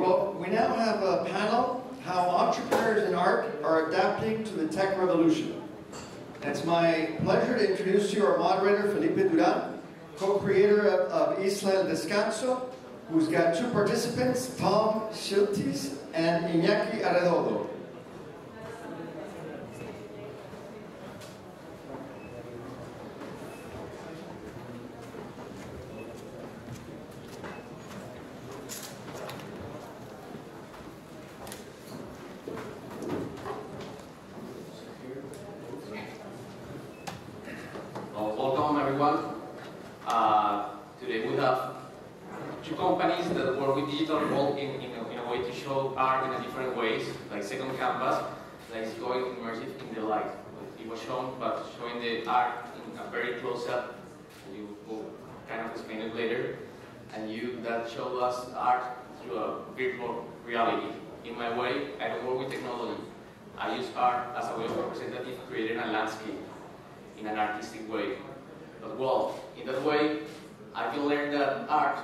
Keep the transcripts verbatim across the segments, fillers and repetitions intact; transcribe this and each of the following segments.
Well, we now have a panel, How Entrepreneurs in Art Are Adapting to the Tech Revolution. It's my pleasure to introduce you our moderator, Felipe Duran, co-creator of, of Isla El Descanso, who's got two participants, Tom Szirtes and Iñaki Arredondo. Second Canvas, that is going immersive in the light. It was shown, but showing the art in a very close-up, you will kind of explain it later, and you that showed us art through a virtual reality. In my way, I don't work with technology. I use art as a way of representative creating a landscape in an artistic way. But well, in that way, I can learn that art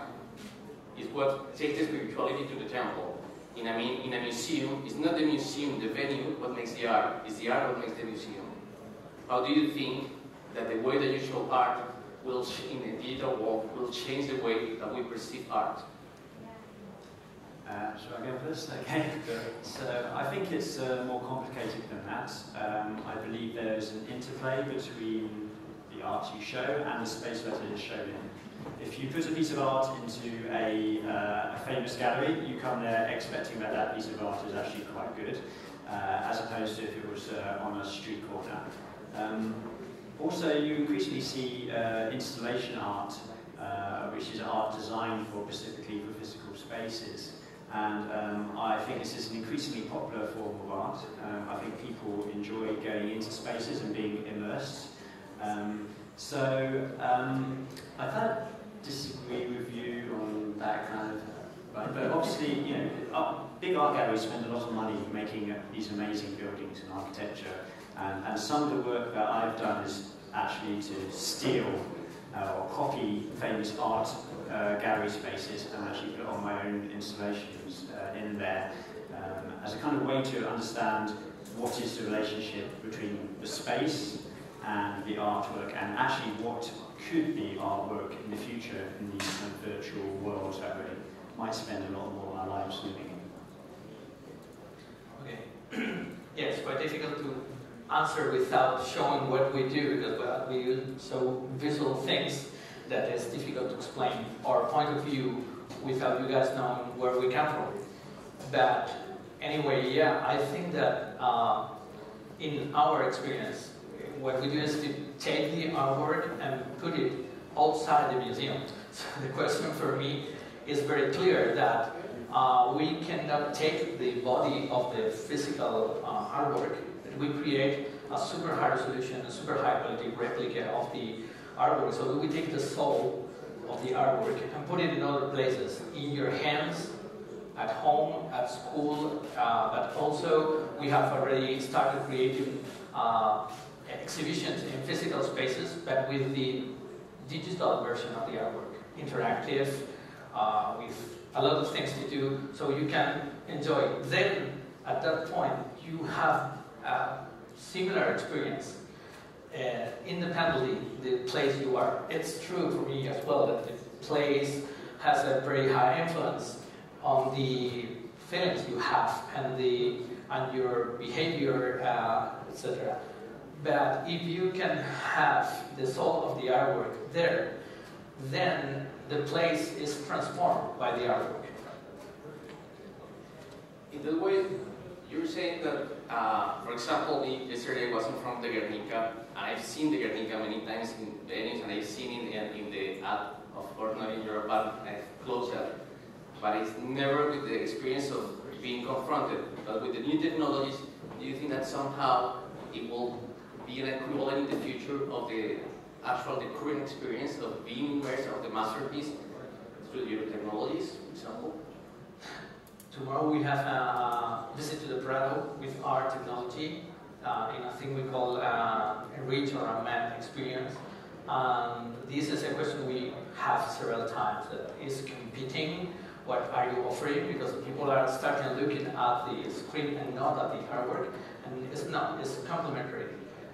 is what takes the spirituality to the temple. In a, in a museum, it's not the museum, the venue, what makes the art. It's the art what makes the museum. How do you think that the way that you show art will, in the digital world, will change the way that we perceive art? Uh, should I go first? Okay. So I think it's uh, more complicated than that. Um, I believe there's an interplay between the art you show and the space that it is shown in. If you put a piece of art into a, uh, a famous gallery, you come there expecting that that piece of art is actually quite good, uh, as opposed to if it was uh, on a street corner. Um, also, you increasingly see uh, installation art, uh, which is art designed for specifically for physical spaces. And um, I think this is an increasingly popular form of art. Um, I think people enjoy going into spaces and being immersed. Um, so, um, I've had disagree with you on that kind of, right? But obviously, you know, big art galleries spend a lot of money making these amazing buildings and architecture, and, and some of the work that I've done is actually to steal uh, or copy famous art uh, gallery spaces and actually put on my own installations uh, in there um, as a kind of way to understand what is the relationship between the space and the artwork, and actually what could be artwork in the future in these kind of virtual worlds that we might spend a lot more of our lives living in. Okay. Yeah, it's quite difficult to answer without showing what we do, because we use so visual things that it's difficult to explain our point of view without you guys knowing where we come from. But anyway, yeah, I think that uh, in our experience, what we do is to take the artwork and put it outside the museum. So the question for me is very clear that uh, we cannot take the body of the physical uh, artwork, but we create a super high resolution, a super high quality replica of the artwork. So we take the soul of the artwork and put it in other places, in your hands, at home, at school, uh, but also we have already started creating uh, exhibitions in physical spaces, but with the digital version of the artwork, interactive, uh, with a lot of things to do, so you can enjoy. Then, at that point, you have a similar experience, uh, independently, the place you are. It's true for me as well that the place has a very high influence on the feelings you have and the and your behavior, uh, et cetera. But if you can have the soul of the artwork there, then the place is transformed by the artwork. In that way, you're saying that, uh, for example, yesterday I was in front of the Guernica, and I've seen the Guernica many times in venues, and I've seen it in, in the ad, of course not in Europe, but I've closed that. But it's never with the experience of being confronted. But with the new technologies, do you think that somehow it will be an equivalent in the future of the actual, the current experience of being immersed of the masterpiece through your technologies, for example? Tomorrow we have a visit to the Prado with our technology uh, in a thing we call uh, a reach or a map experience. Um, this is a question we have several times, that is competing what are you offering, because people are starting looking at the screen and not at the artwork, and it's not, it's complementary.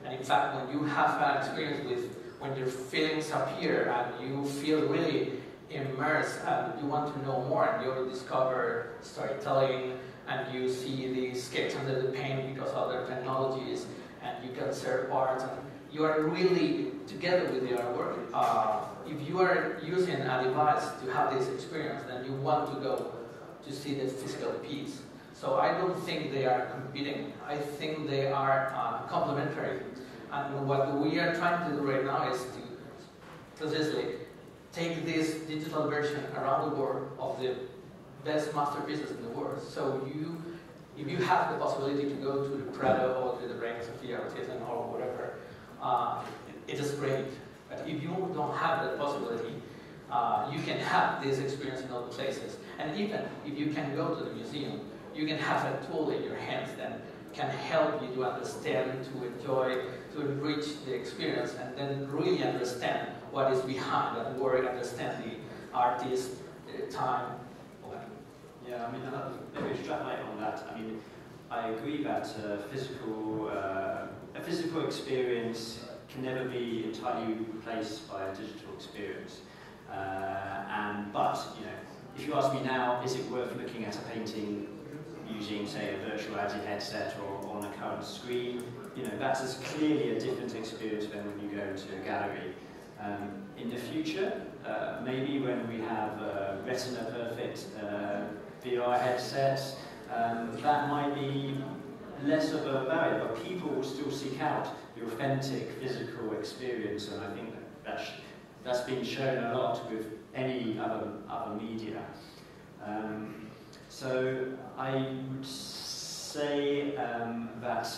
And in fact, when you have an experience with, when your feelings appear and you feel really immersed and you want to know more, and you discover storytelling, and you see the sketch under the paint because of other technologies, and you can serve art, and you are really together with the artwork. Uh, if you are using a device to have this experience, then you want to go to see the physical piece. So I don't think they are competing. I think they are uh, complementary. And what we are trying to do right now is to precisely take this digital version around the world of the best masterpieces in the world. So you, if you have the possibility to go to the Prado or to the brains of the artisan or whatever, uh, it is great. But if you don't have that possibility, uh, you can have this experience in other places. And even if you can go to the museum, you can have a tool in your hands that can help you to understand, to enjoy, to enrich the experience, and then really understand what is behind that work, understand the artist, the time. Yeah, I mean, let me extrapolate on that. I mean, I agree that uh, physical, uh, a physical experience can never be entirely replaced by a digital experience. Uh, and but you know, if you ask me now, is it worth looking at a painting using, say, a virtual reality headset or on a current screen? You know, that is clearly a different experience than when you go to a gallery. Um, in the future, uh, maybe when we have uh, retina-perfect uh, V R headsets, um, that might be less of a barrier, but people will still seek out the authentic physical experience, and I think that's, that's been shown a lot with any other, other media. Um, so I would say um, that,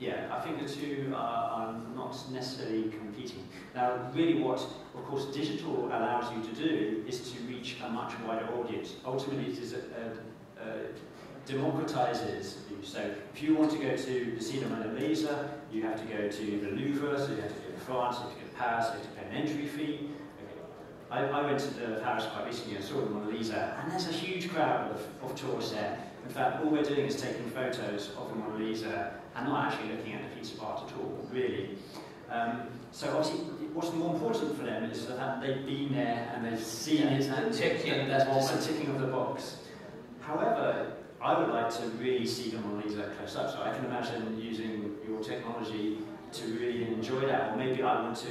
yeah, I think the two are, are not necessarily competing. Now, really what, of course, digital allows you to do is to reach a much wider audience. Ultimately, it is a, a, a democratises you. So if you want to go to the see the Mona Lisa, you have to go to the Louvre, so you have to go to France, you have to go to Paris, you have to pay an entry fee. Okay. I, I went to the Paris quite recently and saw the Mona Lisa, and there's a huge crowd of, of tourists there. In fact, all we're doing is taking photos of the Mona Lisa and not actually looking at the piece of art at all, really. Um, so obviously, what's more important for them is that they've been there and they've seen yeah, it, and there's just a ticking of the box. However, I would like to really see the Mona Lisa close up, so I can imagine using your technology to really enjoy that, or maybe I want to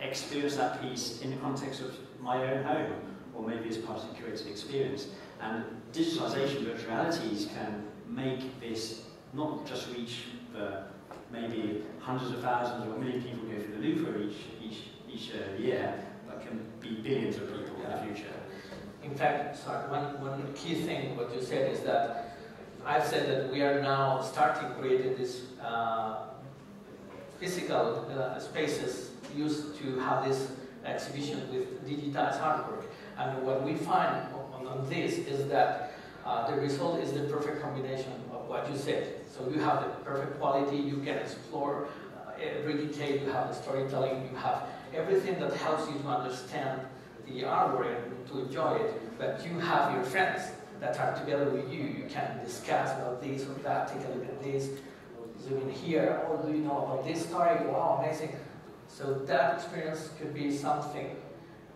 experience that piece in the context of my own home, or maybe as part of the curated experience. And digitalization, virtual realities can make this not just reach the maybe hundreds of thousands or a million people go through the Louvre each, each, each uh, year, but can be billions of people yeah. in the future. In fact, sorry, one, one key thing what you said is that I've said that we are now starting creating these uh, physical uh, spaces used to have this exhibition with digitized artwork. And what we find on, on this is that uh, the result is the perfect combination of what you said. So you have the perfect quality, you can explore uh, every detail, you have the storytelling, you have everything that helps you to understand the artwork and to enjoy it, but you have your friends that are together with you. You can discuss about this or that, take a look at this, zoom in here, oh, do you know about this story? Wow, amazing. So that experience could be something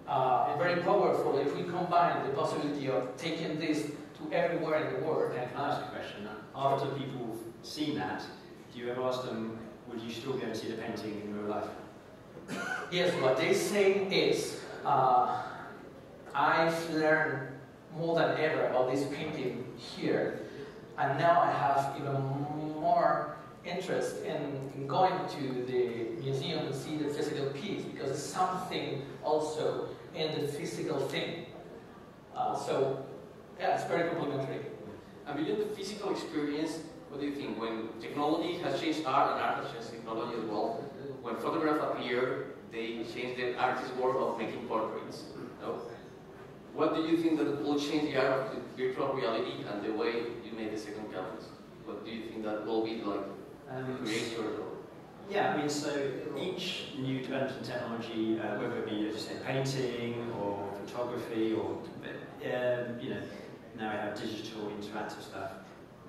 uh, very powerful if we combine the possibility of taking this to everywhere in the world. And can I ask a question? After people have seen that, do you ever ask them, would you still go and see the painting in real life? Yes, what they say is, Uh, I've learned more than ever about this painting here, and now I have even more interest in, in going to the museum and see the physical piece, because it's something also in the physical thing. Uh, so, yeah, it's very complementary. And beyond the physical experience, what do you think? When technology has changed art and art has changed technology as well, when photographs appear, they changed the artist's work of making portraits. No? What do you think that will change the art of virtual reality and the way you made the second canvas? What do you think that will be like? Um, creator? Yeah, I mean, so each new development in technology, uh, whether it be, say, painting or photography, or um, you know, now we have digital interactive stuff.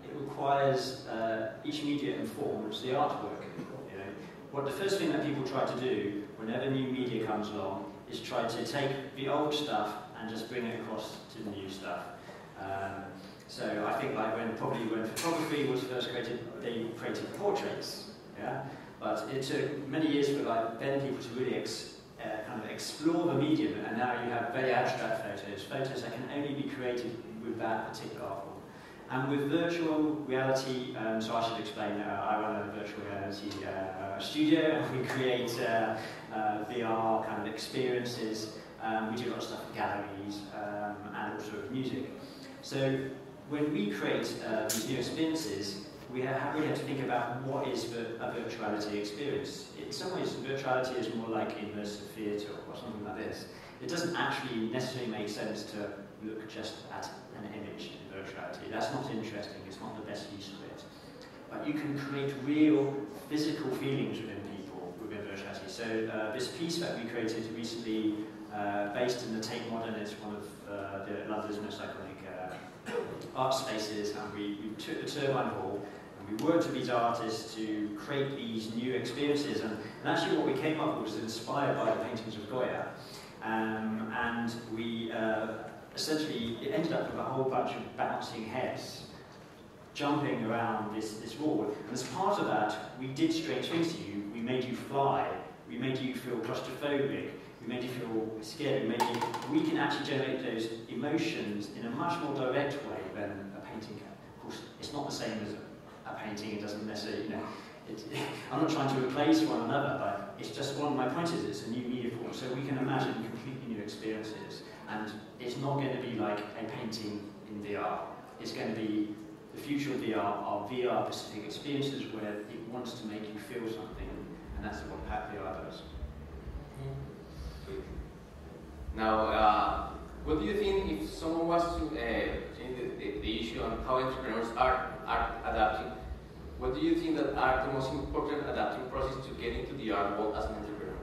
It requires uh, each media informs the artwork. You know, what the first thing that people try to do whenever new media comes along is try to take the old stuff and just bring it across to the new stuff. Um, so I think like when probably when photography was first created, they created portraits. Yeah, but it took many years for like then people to really ex Uh, kind of explore the medium, and now you have very abstract photos, photos that can only be created with that particular art form. And with virtual reality, um, so I should explain, uh, I run a virtual reality uh, studio, and we create uh, uh, V R kind of experiences. Um, we do a lot of stuff in galleries, um, and also with music. So when we create uh, these new experiences, we have, we have to think about what is the, a virtuality experience. In some ways, virtuality is more like immersive theatre or something like this. It doesn't actually necessarily make sense to look just at an image in virtuality. That's not interesting, it's not the best use of it. But you can create real physical feelings within people within virtuality. So uh, this piece that we created recently, uh, based in the Tate Modern, it's one of uh, the London's most iconic uh, art spaces, and we, we took the Turbine Hall. We worked with these artists to create these new experiences, and, and actually what we came up with was inspired by the paintings of Goya, um, and we uh, essentially it ended up with a whole bunch of bouncing heads jumping around this, this wall, and as part of that we did strange things to you. We made you fly, we made you feel claustrophobic, we made you feel scared, we, made you, we can actually generate those emotions in a much more direct way than a painting can. Of course it's not the same as a A painting, it doesn't necessarily, you know, it, I'm not trying to replace one another, but it's just one of my points is it's a new media form, so we can imagine completely new experiences, and it's not going to be like a painting in V R. It's going to be the future of V R are V R specific experiences where it wants to make you feel something, and that's what PatchVR does. Now, uh, what do you think if someone was to uh, change the, the, the issue on how entrepreneurs are art adapting? What do you think that are the most important adapting process to get into the art world as an entrepreneur?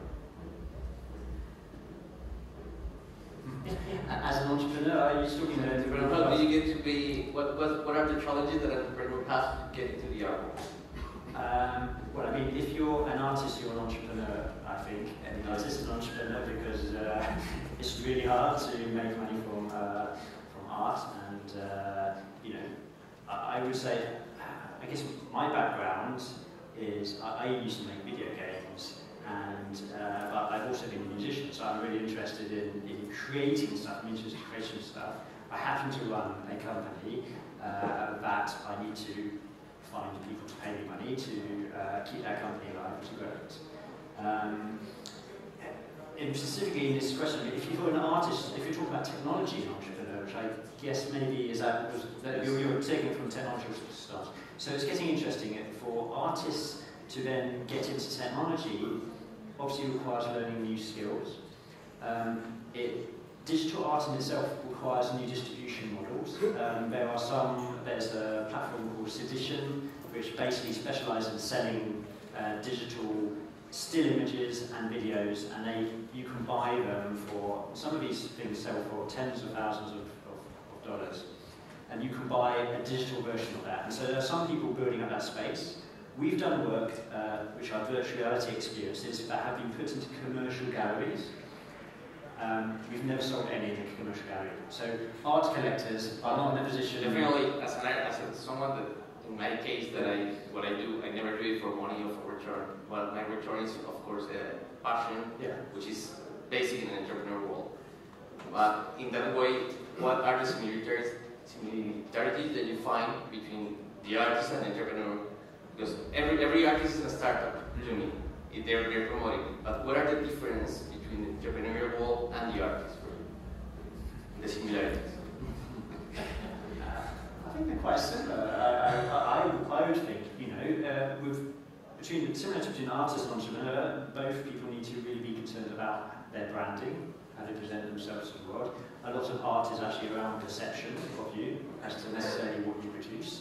As an entrepreneur, are you talking about entrepreneur? How do you get to be? What what what are the challenges that an entrepreneur has to get into the art world? Um, well, I mean, if you're an artist, you're an entrepreneur. I think an artist is an entrepreneur because uh, it's really hard to make money from uh, from art, and uh, you know. I would say, I guess my background is I, I used to make video games, and uh, but I've also been a musician, so I'm really interested in, in creating stuff. I'm interested in creation stuff. I happen to run a company uh, that I need to find people to pay me money to uh, keep that company alive to grow it. Um, and specifically in this question, if you're an artist, if you're talking about technology, which I guess maybe is that, was that you're, you're taking from technology to start. So it's getting interesting for artists to then get into technology. Obviously, requires learning new skills. Um, it, digital art in itself requires new distribution models. Um, there are some. There's a platform called Sedition, which basically specialises in selling uh, digital still images and videos, and they you can buy them for some of these things sell for tens of thousands of dollars, and you can buy a digital version of that. And so there are some people building up that space. We've done work uh, which are virtual reality experiences that have been put into commercial galleries. Um, we've never sold any in a commercial gallery. So art collectors are not in a position. Definitely, as an as a, someone that, in my case, that I what I do, I never do it for money or for return. Well, my return is of course uh, passion, yeah. Which is basic in an entrepreneur world. But in that way, what are the similarities, similarities that you find between the artist and the entrepreneur? Because every every artist is a startup, mm-hmm. to me. If they're, they're promoting. But what are the differences between the entrepreneurial world and the artist? The similarities. uh, I think they're quite similar. I, I, I, I would think, you know, uh, with between similar to between artist and entrepreneur, both people need to really be concerned about their branding. How they present themselves to the world. A lot of art is actually around perception of you, as to necessarily what you produce.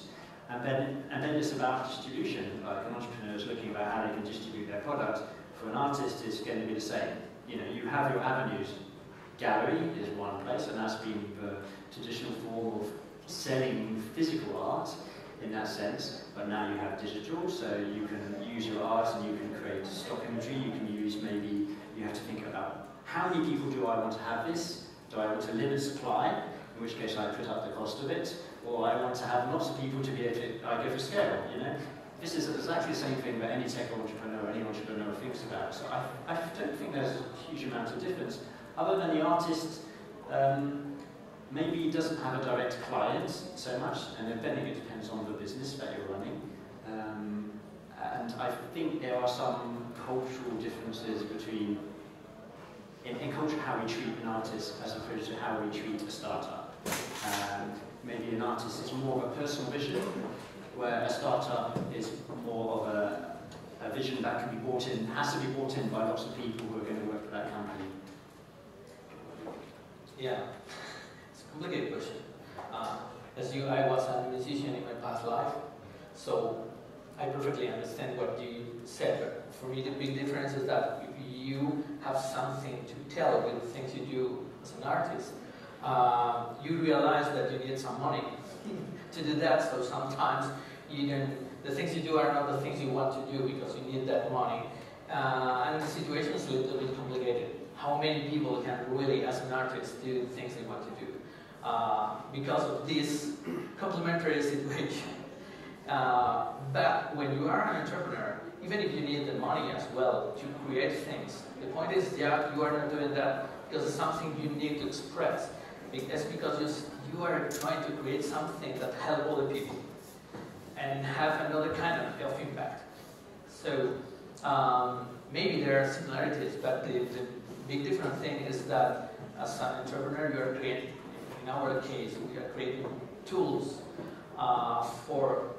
And then, and then it's about distribution. Like an entrepreneur is looking about how they can distribute their product. For an artist, it's going to be the same. You know, you have your avenues gallery is one place, and that's been the traditional form of selling physical art in that sense, but now you have digital, so you can use your art and you can create stock imagery, you can use maybe, you have to think about how many people do I want to have this, do I want to limit supply, in which case I put up the cost of it, or I want to have lots of people to be able to, I go for scale, you know? This is exactly the same thing that any tech entrepreneur, any entrepreneur thinks about, so I, I don't think there's a huge amount of difference, other than the artist, um, maybe doesn't have a direct client so much, and then it depends on the business that you're running. Um, and I think there are some cultural differences between, in, in culture, how we treat an artist as opposed to how we treat a startup. Um, maybe an artist is more of a personal vision, where a startup is more of a, a vision that can be bought in, has to be bought in by lots of people who are going to work for that company. Yeah. Complicated question. Uh, as you, I was a musician in my past life, so I perfectly understand what you said, but for me the big difference is that if you have something to tell with the things you do as an artist, uh, you realize that you need some money to do that, so sometimes you don't, the things you do are not the things you want to do because you need that money. Uh, and the situation is a little bit complicated. How many people can really, as an artist, do the things they want to do? Uh, because of this complementary situation. Uh, but when you are an entrepreneur, even if you need the money as well to create things, the point is, yeah, you are not doing that because it's something you need to express. That's because you are trying to create something that helps other people and have another kind of health impact. So um, maybe there are similarities, but the, the big different thing is that as an entrepreneur, you are creating. In our case, we are creating tools uh, for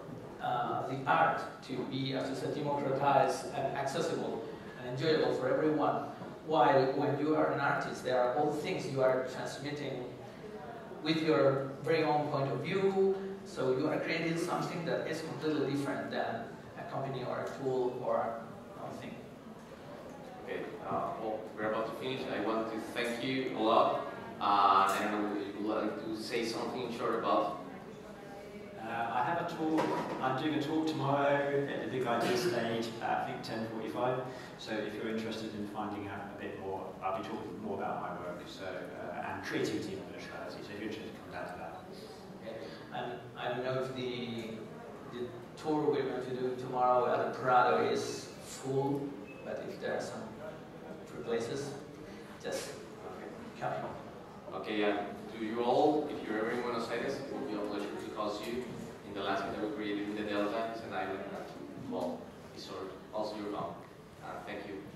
uh, the art to be, as I said, democratized and accessible and enjoyable for everyone. While when you are an artist, there are all things you are transmitting with your very own point of view. So you are creating something that is completely different than a company or a tool or something. Okay, uh, well, we're about to finish. I want to thank you a lot. Uh, I don't know, would you like to say something short about? Uh, I have a talk, I'm doing a talk tomorrow at the Big Idea Stage at I think ten forty-five, so if you're interested in finding out a bit more, I'll be talking more about my work so, uh, and creativity and virtuality, so if you're interested, come down to that. Okay. And I don't know if the, the tour we're going to do tomorrow at the Prado is full, but if there are some free places, just come. Okay, and to you all, if you're ever in Buenos Aires, it will be a pleasure to host you in the landscape that we created in the Delta. It's an island that, well, is also your home. Uh, thank you.